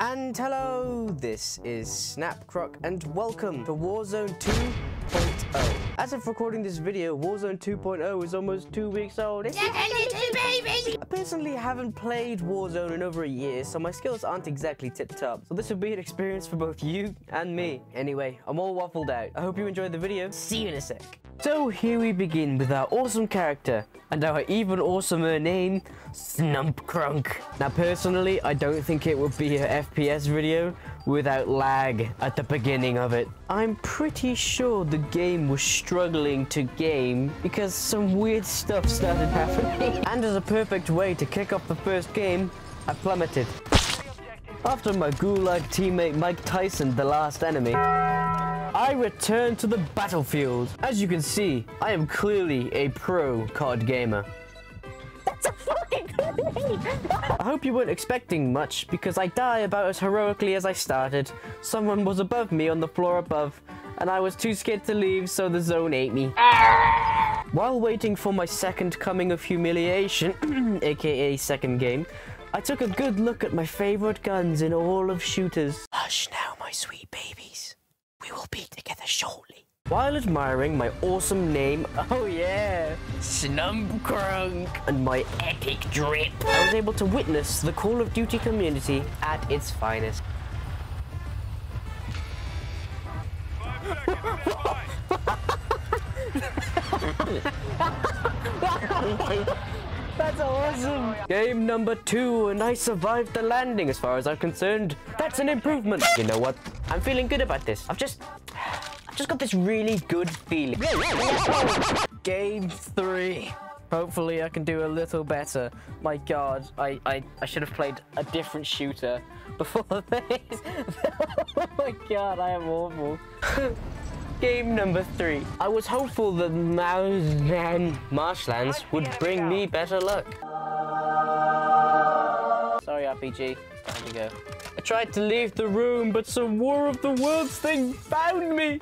And hello, this is SnapCroc and welcome to Warzone 2.0. As of recording this video, Warzone 2.0 is almost 2 weeks old. It's I personally haven't played Warzone in over a year, so my skills aren't exactly tip-top. So this will be an experience for both you and me. Anyway, I'm all waffled out. I hope you enjoyed the video. See you in a sec. So here we begin with our awesome character and our even awesomer name, Snumpcrunk. Now personally, I don't think it would be a FPS video without lag at the beginning of it. I'm pretty sure the game was struggling to game because some weird stuff started happening. And as a perfect way to kick off the first game, I plummeted. After my gulag teammate Mike Tyson, the last enemy, I return to the battlefield. As you can see, I am clearly a pro COD gamer. That's a fucking good thing. I hope you weren't expecting much, because I die about as heroically as I started. Someone was above me on the floor above, and I was too scared to leave, so the zone ate me. While waiting for my second coming of humiliation, aka second game, I took a good look at my favorite guns in all of shooters. Hush now, my sweet babies. We will be together shortly. While admiring my awesome name, oh yeah, Snumpcrunk, and my epic drip, I was able to witness the Call of Duty community at its finest. That's awesome! Game number 2, and I survived the landing as far as I'm concerned. That's an improvement! You know what? I'm feeling good about this. I've just got this really good feeling. Game 3. Hopefully I can do a little better. My god, I should have played a different shooter before this. Oh my god, I am awful. Game number 3. I was hopeful that Mouse Man Marshlands would bring me better luck. Sorry, RPG. There we go. I tried to leave the room, but some War of the Worlds thing found me.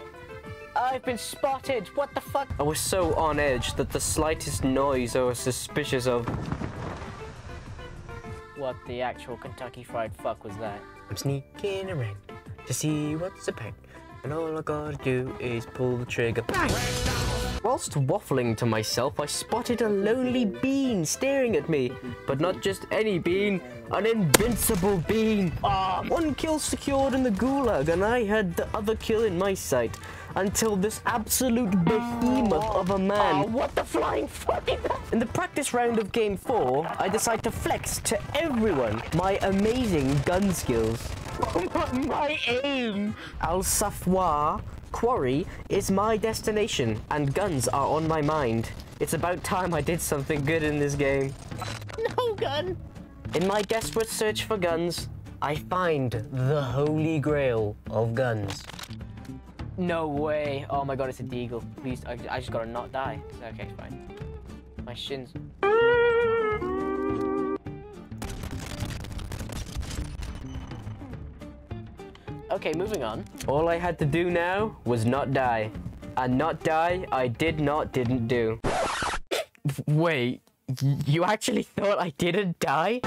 I've been spotted. What the fuck? I was so on edge that the slightest noise I was suspicious of. What the actual Kentucky Fried Fuck was that? I'm sneaking around to see what's about. And all I gotta do is pull the trigger. Bang! Whilst waffling to myself, I spotted a lonely bean staring at me. But not just any bean, an invincible bean. One kill secured in the gulag, and I had the other kill in my sight. Until this absolute behemoth of a man. What the flying fuck is that? In the practice round of game 4, I decide to flex to everyone my amazing gun skills. My aim! Al Safwa Quarry is my destination, and guns are on my mind. It's about time I did something good in this game. No gun! In my desperate search for guns, I find the holy grail of guns. No way! Oh my god, it's a deagle. Please, I just gotta not die. Okay, fine. My shins. Okay, moving on. All I had to do now was not die. And not die, I didn't do. Wait, you actually thought I didn't die?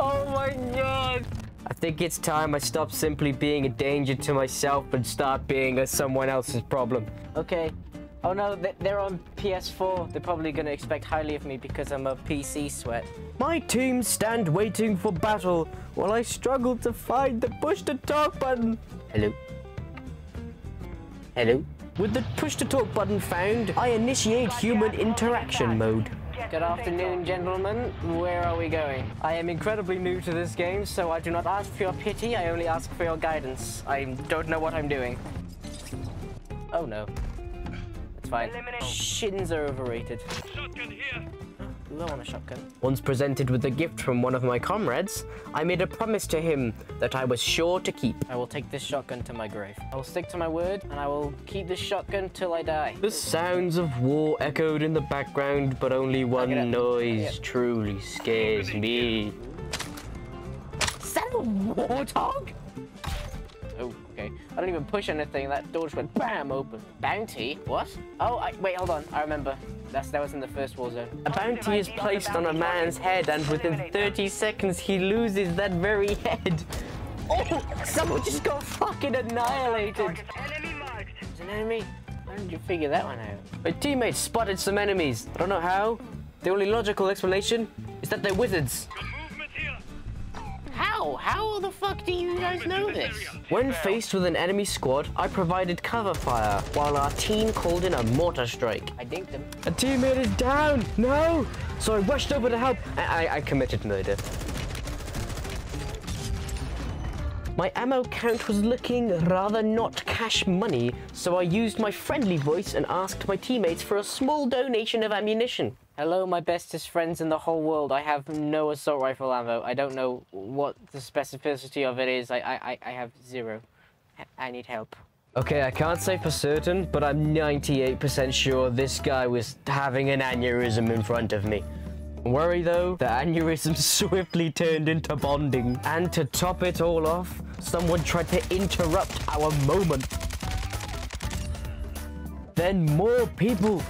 Oh my god! I think it's time I stop simply being a danger to myself and start being someone else's problem. Okay. Oh no, they're on PS4. They're probably going to expect highly of me because I'm a PC sweat. My team stand waiting for battle while I struggle to find the push-to-talk button. Hello? Hello? With the push-to-talk button found, I initiate human interaction mode. Good afternoon, gentlemen. Where are we going? I am incredibly new to this game, so I do not ask for your pity. I only ask for your guidance. I don't know what I'm doing. Oh no. That's fine. Shins are overrated. Shotgun here. Low on a shotgun. Once presented with a gift from one of my comrades, I made a promise to him that I was sure to keep. I will take this shotgun to my grave. I will stick to my word, and I will keep this shotgun till I die. The sounds of war echoed in the background, but only one noise truly scares me. Is that a warthog? Oh, okay. way. I didn't even push anything. That door just went BAM open. Bounty? What? Oh, wait, hold on. I remember. That was in the first Warzone. A bounty is placed on a man's head, and within 30 seconds, he loses that very head. Oh, someone just got fucking annihilated. There's an enemy? How did you figure that one out? My teammates spotted some enemies. I don't know how. The only logical explanation is that they're wizards. How? How the fuck do you guys know this? When faced with an enemy squad, I provided cover fire while our team called in a mortar strike. I dinked them. A teammate is down! No! So I rushed over to help. I committed murder. My ammo count was looking rather not cash money, so I used my friendly voice and asked my teammates for a small donation of ammunition. Hello, my bestest friends in the whole world. I have no assault rifle ammo. I don't know what the specificity of it is. I have zero. I need help. Okay, I can't say for certain, but I'm 98% sure this guy was having an aneurysm in front of me. Worry though, the aneurysm swiftly turned into bonding. And to top it all off, someone tried to interrupt our moment. Then more people,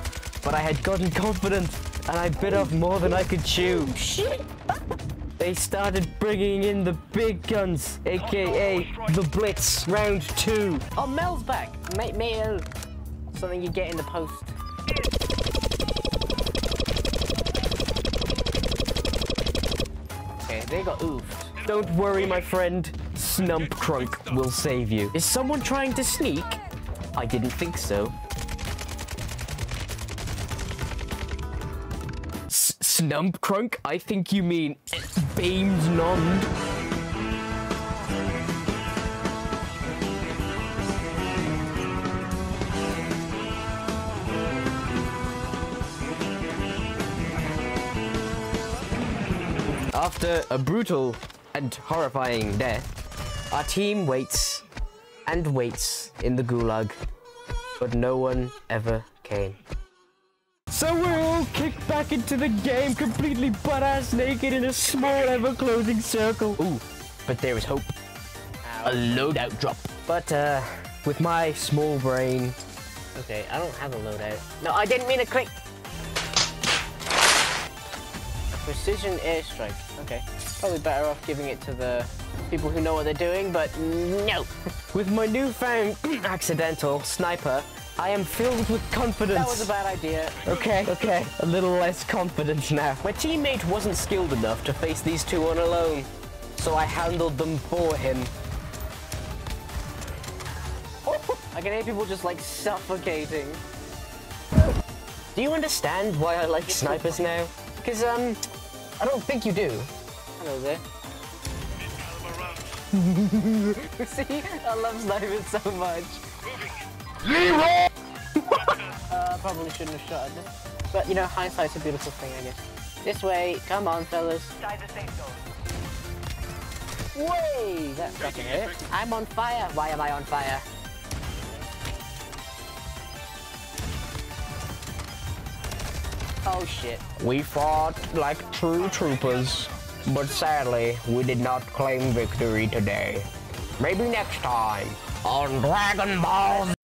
but I had gotten confident and I bit off more than I could chew. They started bringing in the big guns, aka the Blitz round 2. Oh, Mel's back. Mail. Something you get in the post. They got oofed. Don't worry, my friend. Snumpcrunk will save you. Is someone trying to sneak? I didn't think so. Snumpcrunk? I think you mean beamed nommed. After a brutal and horrifying death, our team waits and waits in the gulag, but no one ever came. So we're all kicked back into the game, completely butt-ass naked in a small ever-closing circle. Ooh, but there is hope. A loadout drop. But with my small brain... Okay, I don't have a loadout. No, I didn't mean to click. Precision airstrike. Okay, probably better off giving it to the people who know what they're doing, but no. With my newfound accidental sniper, I am filled with confidence. That was a bad idea. Okay, a little less confidence now. My teammate wasn't skilled enough to face these two on alone, so I handled them for him. Oh, I can hear people just like suffocating. Do you understand why I like snipers now? Because, I don't think you do. Hello there. See, I love snipers so much. Leroy! Probably shouldn't have shot at this. But you know, hindsight's a beautiful thing, I guess. This way, come on, fellas. Way! That fucking hit. I'm on fire. Why am I on fire? Oh shit. We fought like true troopers, but sadly, we did not claim victory today. Maybe next time on Dragon Ball Z.